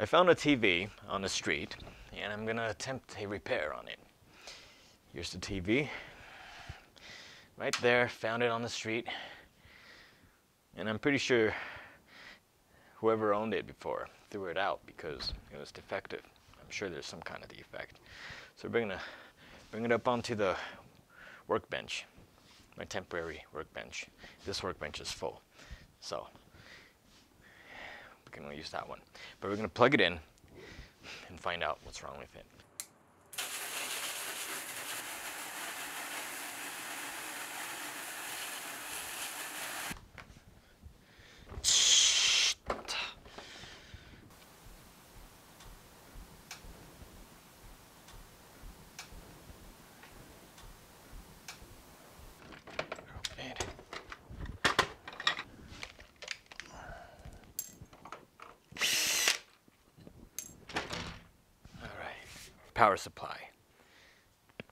I found a TV on the street, and I'm gonna attempt a repair on it. Here's the TV. Right there, found it on the street. And I'm pretty sure whoever owned it before threw it out because it was defective. I'm sure there's some kind of defect. So we're gonna bring it up onto the workbench, my temporary workbench. This workbench is full, so we're gonna use that one. But we're gonna plug it in and find out what's wrong with it. Power supply,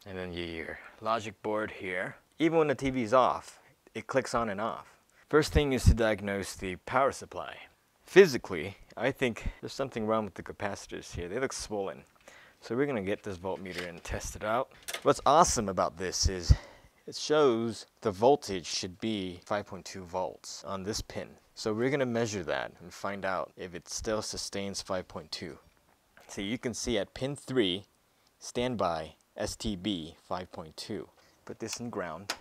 and then your logic board here. Even when the TV's off, it clicks on and off. First thing is to diagnose the power supply. Physically, I think there's something wrong with the capacitors here. They look swollen. So we're gonna get this voltmeter and test it out. What's awesome about this is it shows the voltage should be 5.2 volts on this pin. So we're gonna measure that and find out if it still sustains 5.2. So you can see at pin 3, standby STB 5.2. Put this in ground,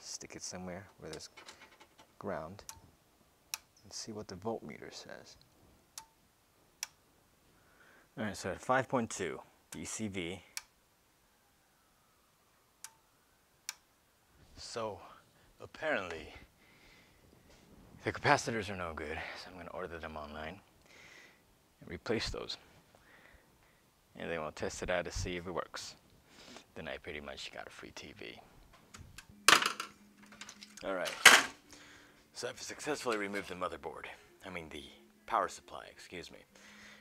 stick it somewhere where there's ground, and see what the voltmeter says. All right, so at 5.2, DCV. So apparently the capacitors are no good, so I'm going to order them online and replace those. And then we'll test it out to see if it works. Then I pretty much got a free TV. All right, so I've successfully removed the motherboard. I mean the power supply, excuse me.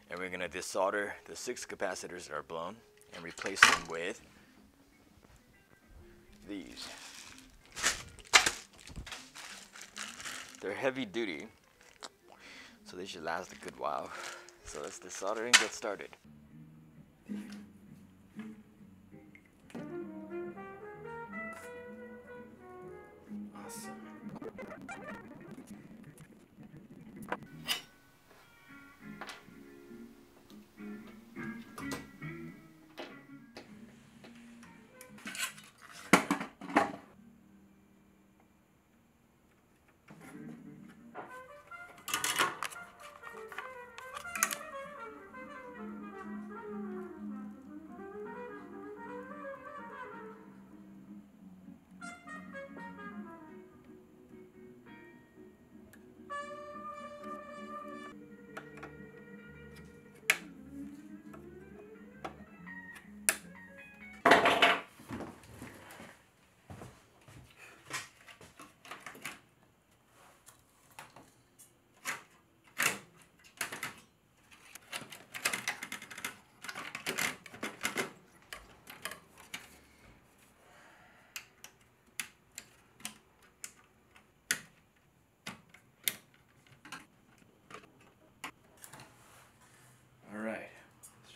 And we're gonna desolder the 6 capacitors that are blown and replace them with these. They're heavy duty, so they should last a good while. So let's desolder and get started.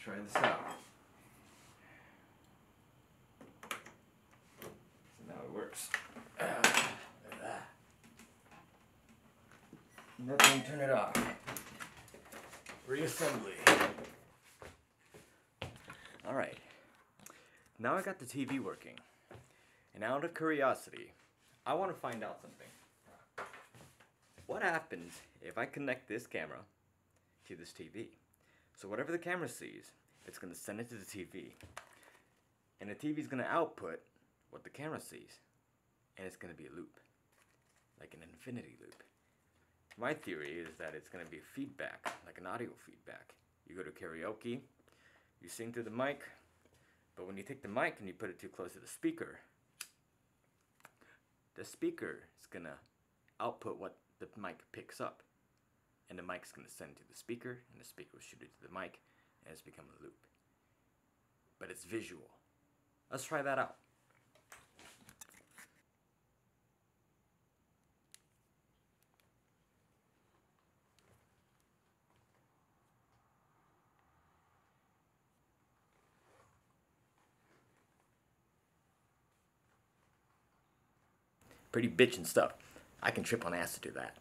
Try this out. So now it works. Nothing, turn it off. Reassembly. All right, now I got the TV working. And out of curiosity, I want to find out something. What happens if I connect this camera to this TV? So whatever the camera sees, it's going to send it to the TV. And the TV is going to output what the camera sees. And it's going to be a loop, like an infinity loop. My theory is that it's going to be feedback, like an audio feedback. You go to karaoke, you sing through the mic, but when you take the mic and you put it too close to the speaker is going to output what the mic picks up. And the mic's going to send it to the speaker, and the speaker will shoot it to the mic, and it's become a loop. But it's visual. Let's try that out. pretty bitchin' stuff. I can trip on acid to do that.